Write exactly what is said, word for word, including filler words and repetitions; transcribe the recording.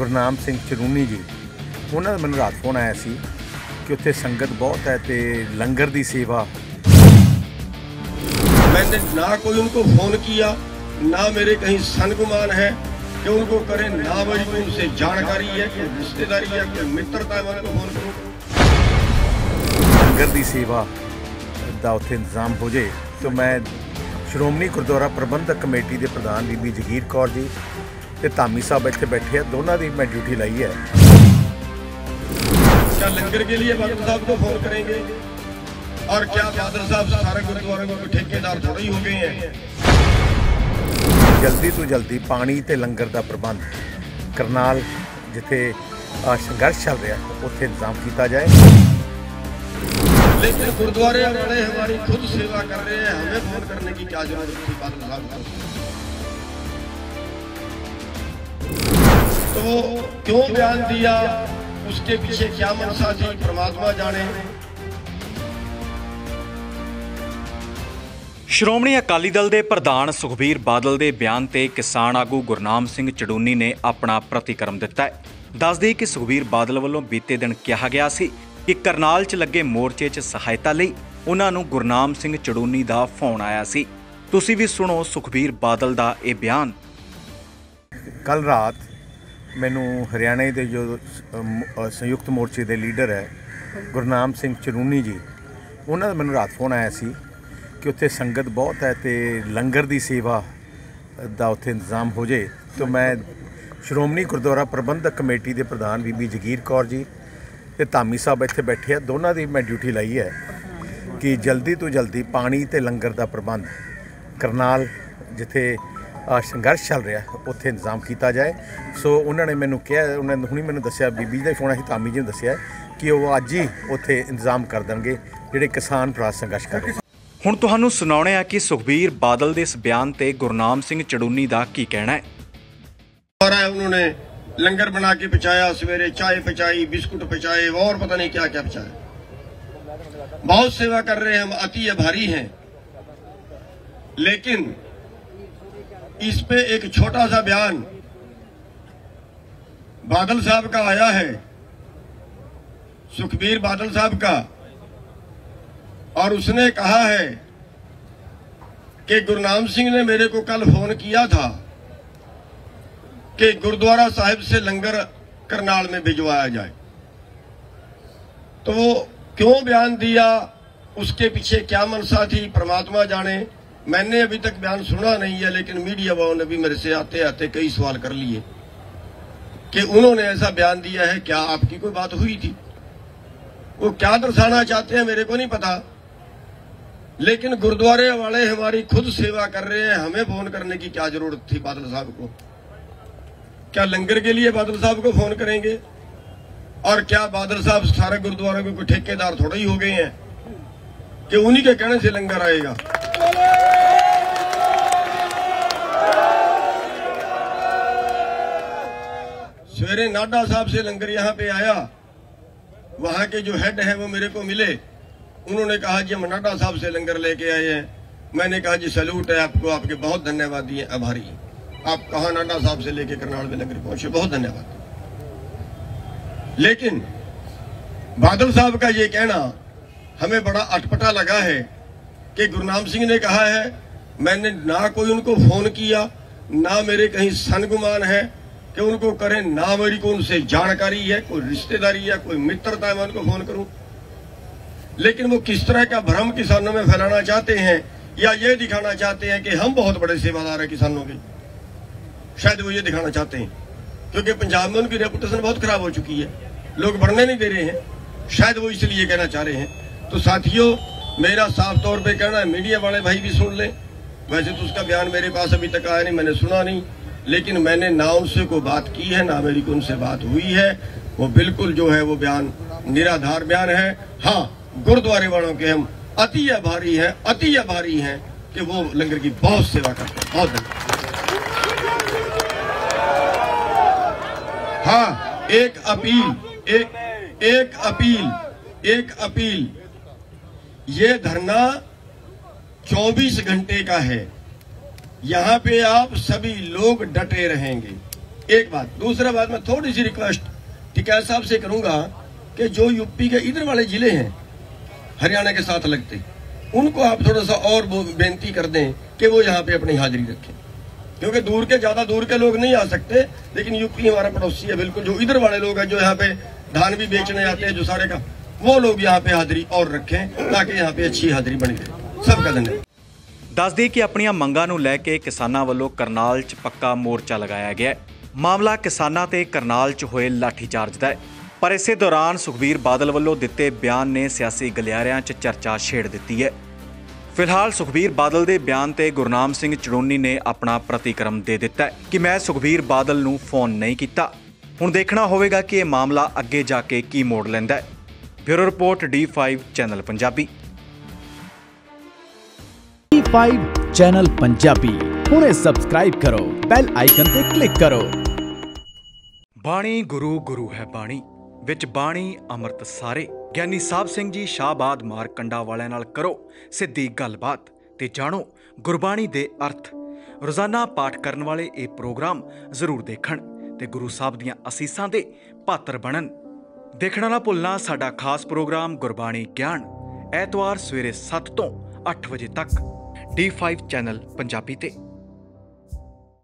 गुरनाम सिंह चड़ूनी जी उन्होंने मैं रात फोन आया सी कि उत्थे संगत बहुत है तो लंगर की सेवा। मैंने ना कोई उनको फोन किया, ना मेरे कहीं संगमान है कि उनको करें, ना मेरी उनसे जानकारी है कि रिश्तेदारी है कि मित्रता है। उनको फोन करूँ लंगर की सेवा का उत्थे इंतजाम हो जाए तो मैं श्रोमणी गुरद्वारा प्रबंधक कमेटी के प्रधान बीबी जगीर कौर जी ते धामी साहब इतने बैठे हैं, दोनों की मैं ड्यूटी लाई है। क्या लंगर के लिए बादल साहब को फोन करेंगे? और क्या बादल साहब सारे गुरुद्वारे में ठेकेदार थोड़े ही हो गए हैं? जल्दी तो जल्दी पानी ते लंगर का प्रबंध करनाल जिथे संघर्ष चल रहा है उत्थे इंतजाम किया जाए। लेकिन गुरुद्वारे वाले हमारी खुद सेवा कर रहे हैं, हमें फोन करने की क्या जरूरत थी बादल साहब को? तो क्यों बयान दिया, उसके पीछे क्या मनसा थी परमात्मा जाने। श्रोमणी अकाली दल के प्रधान सुखबीर बादल के बयान से किसान आगू गुरनाम सिंह चड़ूनी ने अपना प्रतिक्रम दिता है। दस दी कि सुखबीर बादल वालों बीते दिन कहा गया सी कि करनाल च लगे मोर्चे च सहायता लई उन्हां नूं गुरनाम सिंह चड़ूनी का फोन आया सी। तुसीं भी सुनो सुखबीर बादल का यह बयान। कल रात मैनू हरियाणा के जो संयुक्त मोर्चे के लीडर है गुरनाम सिंह चड़ूनी जी उन्होंने मैं रात फोन आया सी कि उत्थे संगत बहुत है तो लंगर की सेवा का उत्थे इंतजाम हो जाए। तो मैं श्रोमणी गुरद्वारा प्रबंधक कमेटी के प्रधान बीबी जगीर कौर जी ते धामी साहब इतने बैठे हैं, दोनों की मैं ड्यूटी लाई है कि जल्दी तो जल्दी पानी ते लंगर का प्रबंध करनाल जिथे संघर्ष चल रहा है उत्थे इंतजाम किया जाए। सो उन्होंने मैनू क्या उन्होंने हूँ मैंने दसिया बीबी का फोन आई तामी जी ने दसिया कि वो अज ही उत्थे इंतजाम कर देंगे जिहड़े किसान भरा संघर्ष कर रहे हैं। हुण तुहानू सुनाउणे आ कि सुखबीर बादल के इस बयान से गुरनाम सिंह चड़ूनी का की कहना है। उन्होंने लंगर बना के पहुँचाया, सवेरे चाय पहुँचाई, बिस्कुट पहुँचाए और पता नहीं क्या क्या पहुँचाया। बहुत सेवा कर रहे हैं, हम अति आभारी हैं, लेकिन इस पे एक छोटा सा बयान बादल साहब का आया है, सुखबीर बादल साहब का, और उसने कहा है कि गुरनाम सिंह ने मेरे को कल फोन किया था कि गुरुद्वारा साहिब से लंगर करनाल में भिजवाया जाए। तो वो क्यों बयान दिया, उसके पीछे क्या मनसा थी परमात्मा जाने। मैंने अभी तक बयान सुना नहीं है, लेकिन मीडिया वालों ने भी मेरे से आते आते कई सवाल कर लिए कि उन्होंने ऐसा बयान दिया है, क्या आपकी कोई बात हुई थी, वो क्या दर्शाना चाहते हैं मेरे को नहीं पता। लेकिन गुरुद्वारे वाले हमारी खुद सेवा कर रहे हैं, हमें फोन करने की क्या जरूरत थी बादल साहब को? क्या लंगर के लिए बादल साहब को फोन करेंगे? और क्या बादल साहब सारे गुरुद्वारों के कोई ठेकेदार थोड़े ही हो गए हैं कि उन्हीं के कहने से लंगर आएगा? सवेरे नाडा साहब से लंगर यहाँ पे आया, वहां के जो हेड है वो मेरे को मिले, उन्होंने कहा जी हम नाडा साहब से लंगर लेके आए हैं। मैंने कहा जी सैल्यूट है आपको, आपके बहुत धन्यवादी है, आभारी है। आप कहाँ नाडा साहब से लेके करनाल में लंगर पहुंचे, बहुत धन्यवाद। लेकिन बादल साहब का ये कहना हमें बड़ा अटपटा लगा है कि गुरनाम सिंह ने कहा है मैंने ना कोई उनको फोन किया, ना मेरे कहीं संगमान है कि उनको करें, ना मेरी को उनसे जानकारी है, कोई रिश्तेदारी है, कोई मित्रता है मैं उनको फोन करूं। लेकिन वो किस तरह का भ्रम किसानों में फैलाना चाहते हैं या ये दिखाना चाहते हैं कि हम बहुत बड़े सेवादार हैं किसानों के, शायद वो ये दिखाना चाहते हैं, क्योंकि पंजाब में उनकी रेपुटेशन बहुत खराब हो चुकी है, लोग बढ़ने नहीं दे रहे हैं, शायद वो इसलिए कहना चाह रहे हैं। तो साथियों मेरा साफ तौर पे कहना है, मीडिया वाले भाई भी सुन लें, वैसे तो उसका बयान मेरे पास अभी तक आया नहीं, मैंने सुना नहीं, लेकिन मैंने ना उनसे कोई बात की है, ना मेरी को उनसे बात हुई है। वो बिल्कुल जो है वो बयान निराधार बयान है। हाँ, गुरुद्वारे वालों के हम अति आभारी हैं, अति आभारी हैं कि वो लंगर की बहुत सेवा करते हैं, बहुत धन्यवाद। हाँ, एक अपील, एक एक अपील, एक अपील, ये धरना चौबीस घंटे का है, यहाँ पे आप सभी लोग डटे रहेंगे। एक बात। दूसरा बात, मैं थोड़ी सी रिक्वेस्ट टिकैत साहब से करूंगा कि जो यूपी के इधर वाले जिले हैं हरियाणा के साथ लगते, उनको आप थोड़ा सा और बेनती कर दें कि वो यहाँ पे अपनी हाजिरी रखें, क्योंकि दूर के ज्यादा दूर के लोग नहीं आ सकते, लेकिन यूपी हमारा पड़ोसी है बिल्कुल। जो इधर वाले लोग हैं जो यहाँ पे धान भी बेचने आते हैं, जो सारे का, वो लोग यहाँ पे हाजिरी और रखें ताकि यहाँ पे अच्छी हाजिरी बनी रहे। सबका धन्यवाद। दस दी कि अपनियां मंगां नूं लै के किसानां वल्लों करनाल च पक्का मोर्चा लगाया गया। मामला किसानां ते करनाल च होए लाठीचार्ज दा है, पर इसे दौरान सुखबीर बादल वल्लों दिते बयान ने सियासी गलियारियां च चर्चा छेड़ दिती है। फिलहाल सुखबीर बादल दे बयान ते गुरनाम सिंह चड़ूनी ने अपना प्रतिक्रम दे दिता है कि मैं सुखबीर बादल नूं फोन नहीं किया। हुण देखना होवेगा कि यह मामला अगे जाके की मोड़ लैंदा है। Bureau report D five channel Punjabi. D five channel Punjabi हुणे सब्सक्राइब करो, बेल आइकन ते क्लिक करो। बाणी गुरु गुरु है बाणी विच बाणी अमृत सारे। ज्ञानी साहब सिंह जी शाहबाद मारकंडा वाले नाल करो सीधी गलबात ते जानो गुरबाणी दे अर्थ। रोजाना पाठ करन वाले ये प्रोग्राम जरूर देखण ते गुरु साहब दियां असीसां दे पात्र बनन। देखना ना भुलना साडा खास प्रोग्राम गुरबाणी ज्ञान, ऐतवार सवेरे सत्त तो अठ बजे तक डी फाइव चैनल पंजाबी ते।